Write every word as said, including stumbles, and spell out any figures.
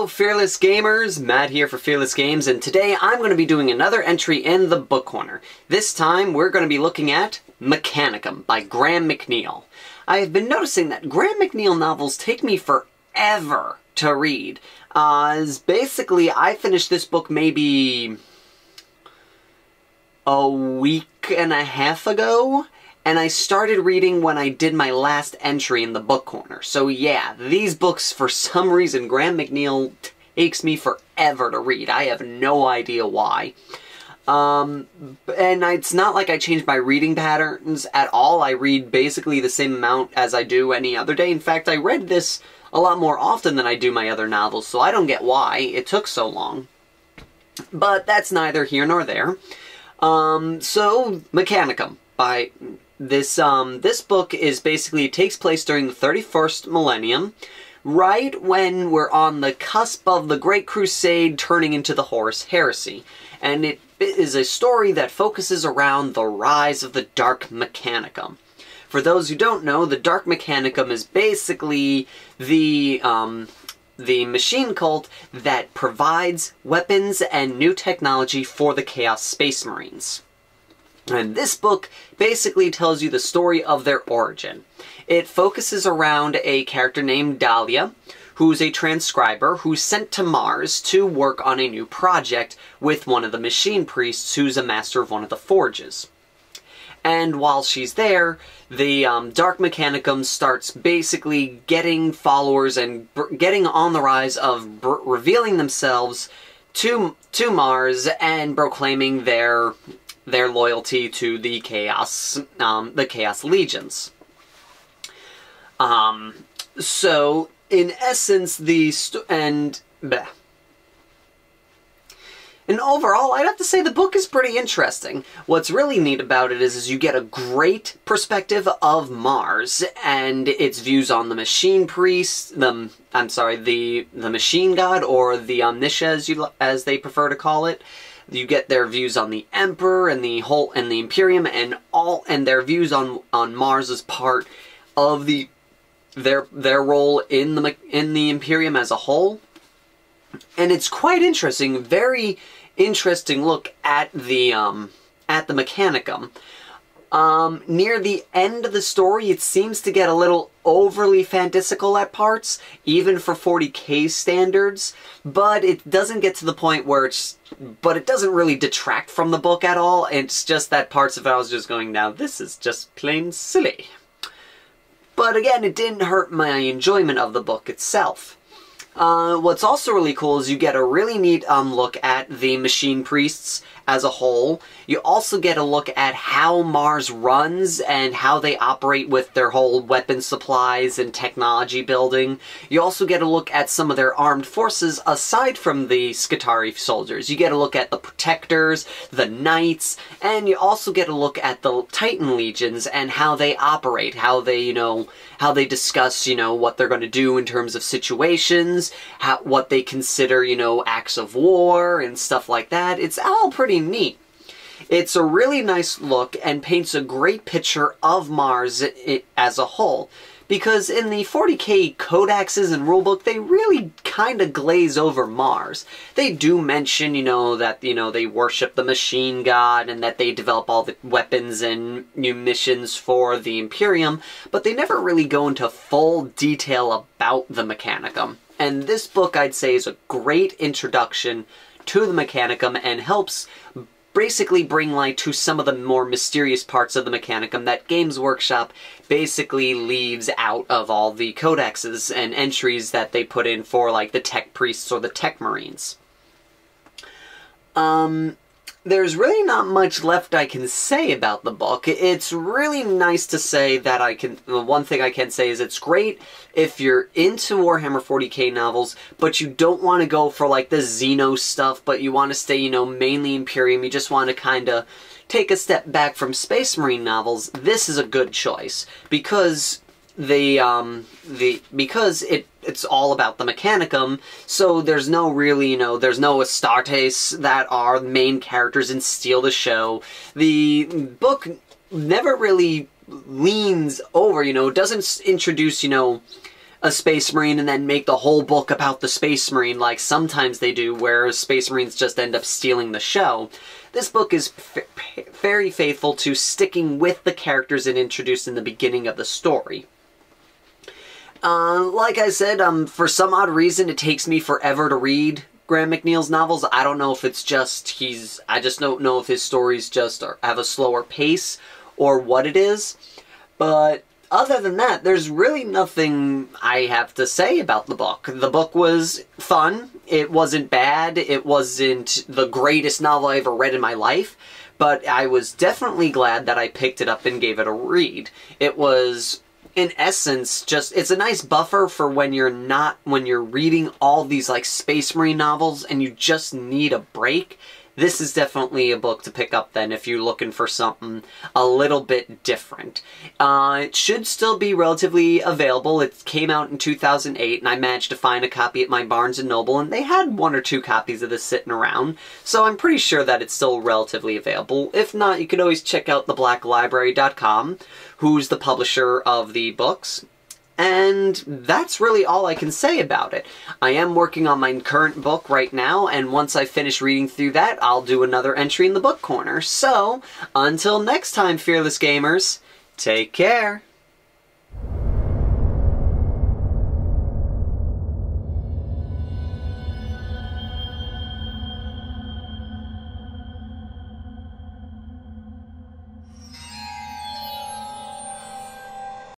Hello Fearless Gamers, Matt here for Fearless Games, and today I'm going to be doing another entry in the Book Corner. This time we're going to be looking at Mechanicum by Graham McNeill. I have been noticing that Graham McNeill novels take me forever to read. Uh, basically, I finished this book maybe a week and a half ago. And I started reading when I did my last entry in the Book Corner. So yeah, these books, for some reason, Graham McNeill takes me forever to read. I have no idea why. Um, and it's not like I changed my reading patterns at all. I read basically the same amount as I do any other day. In fact, I read this a lot more often than I do my other novels, so I don't get why it took so long. But that's neither here nor there. Um, so, Mechanicum by... This, um, this book is basically, it takes place during the thirty-first millennium, right when we're on the cusp of the Great Crusade turning into the Horus Heresy. And it is a story that focuses around the rise of the Dark Mechanicum. For those who don't know, the Dark Mechanicum is basically the, um, the machine cult that provides weapons and new technology for the Chaos Space Marines. And this book basically tells you the story of their origin. It focuses around a character named Dahlia, who's a transcriber who's sent to Mars to work on a new project with one of the machine priests who's a master of one of the forges. And while she's there, the um, Dark Mechanicum starts basically getting followers and br getting on the rise of br revealing themselves to, to Mars and proclaiming their... their loyalty to the Chaos, um, the Chaos Legions. Um, so, in essence, the st and, bleh. And overall, I'd have to say the book is pretty interesting. What's really neat about it is, is you get a great perspective of Mars and its views on the machine priest, the, I'm sorry, the, the machine god, or the Omnissiah, as, you, as they prefer to call it. You get their views on the Emperor and the whole and the Imperium and all and their views on on Mars as part of the their their role in the in the Imperium as a whole. And it's quite interesting, very interesting look at the um at the Mechanicum. Um, near the end of the story, it seems to get a little overly fantastical at parts, even for forty K standards, but it doesn't get to the point where it's, but it doesn't really detract from the book at all. It's just that parts of it I was just going, now this is just plain silly. But again, it didn't hurt my enjoyment of the book itself. Uh, what's also really cool is you get a really neat um, look at the machine priests as a whole. You also get a look at how Mars runs and how they operate with their whole weapon supplies and technology building. You also get a look at some of their armed forces aside from the Skitarii soldiers. You get a look at the Protectors, the Knights, and you also get a look at the Titan legions and how they operate, how they, you know, how they discuss, you know, what they're going to do in terms of situations. How, what they consider, you know, acts of war and stuff like that. It's all pretty neat. It's a really nice look and paints a great picture of Mars it, it, as a whole. Because in the forty K codexes and rulebook, they really kind of glaze over Mars. They do mention, you know, that, you know, they worship the machine god and that they develop all the weapons and munitions for the Imperium, but they never really go into full detail about the Mechanicum. And this book, I'd say, is a great introduction to the Mechanicum and helps basically bring light to some of the more mysterious parts of the Mechanicum that Games Workshop basically leaves out of all the codexes and entries that they put in for, like, the Tech Priests or the Tech Marines. Um... There's really not much left I can say about the book. It's really nice to say that I can... The one thing I can say is it's great if you're into Warhammer forty K novels, but you don't want to go for, like, the Xenos stuff, but you want to stay, you know, mainly Imperium. You just want to kind of take a step back from Space Marine novels. This is a good choice because... The, um, the, because it, it's all about the Mechanicum, so there's no really, you know, there's no Astartes that are main characters and steal the show. The book never really leans over, you know, doesn't introduce, you know, a Space Marine and then make the whole book about the Space Marine like sometimes they do, where Space Marines just end up stealing the show. This book is f very faithful to sticking with the characters it introduced in the beginning of the story. Uh, like I said, um, for some odd reason it takes me forever to read Graham McNeill's novels. I don't know if it's just he's... I just don't know if his stories just are, have a slower pace or what it is. But other than that, there's really nothing I have to say about the book. The book was fun. It wasn't bad. It wasn't the greatest novel I ever read in my life. But I was definitely glad that I picked it up and gave it a read. It was... in essence, just, it's a nice buffer for when you're not, when you're reading all these, like, Space Marine novels and you just need a break. This is definitely a book to pick up, then, if you're looking for something a little bit different. Uh, it should still be relatively available. It came out in two thousand eight, and I managed to find a copy at my Barnes and Noble, and they had one or two copies of this sitting around, so I'm pretty sure that it's still relatively available. If not, you could always check out the black library dot com, who's the publisher of the books. And that's really all I can say about it. I am working on my current book right now, and once I finish reading through that, I'll do another entry in the book corner. So, until next time, Fearless Gamers, take care!